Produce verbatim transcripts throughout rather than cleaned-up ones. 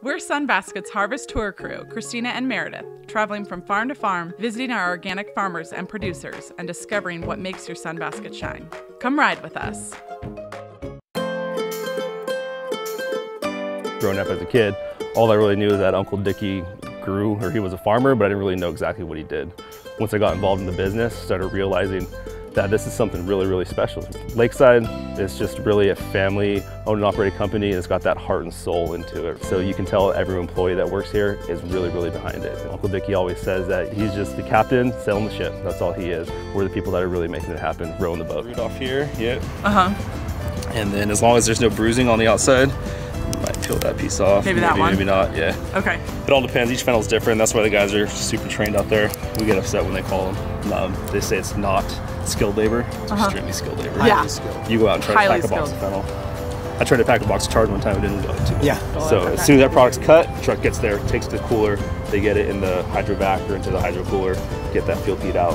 We're Sun Basket's Harvest Tour Crew, Christina and Meredith, traveling from farm to farm, visiting our organic farmers and producers, and discovering what makes your Sun Basket shine. Come ride with us. Growing up as a kid, all I really knew is that Uncle Dickie grew, or he was a farmer, but I didn't really know exactly what he did. Once I got involved in the business, started realizing that this is something really, really special. Lakeside is just really a family-owned and operated company, and it's got that heart and soul into it. So you can tell every employee that works here is really, really behind it. And Uncle Dickie always says that he's just the captain sailing the ship. That's all he is. We're the people that are really making it happen, rowing the boat. Root off here, yep. Uh-huh. And then as long as there's no bruising on the outside, might peel that piece off. Maybe, maybe that one? Maybe not, yeah. Okay. It all depends. Each fennel's different. That's why the guys are super trained out there. We get upset when they call them. Um, they say it's not skilled labor. It's uh-huh. extremely skilled labor. Yeah. Skilled. You go out and try Highly to pack skilled. a box of fennel. I tried to pack a box of chard one time. I didn't do it too. Yeah. Oh, so as soon as that product's cut, the truck gets there, takes the cooler. They get it in the hydrovac or into the hydro cooler, get that field heat out.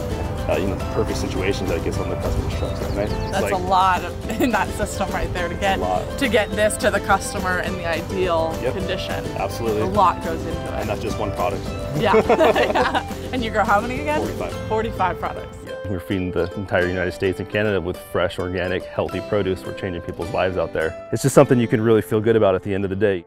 Uh, you know, the perfect situation that it gets on the customer's trucks at night. That's like, a lot of, in that system right there to get to get this to the customer in the ideal yep. condition. Absolutely. A lot goes into it. And that's just one product. Yeah. yeah. And you grow how many again? forty-five. forty-five products. Yeah. We're feeding the entire United States and Canada with fresh, organic, healthy produce. We're changing people's lives out there. It's just something you can really feel good about at the end of the day.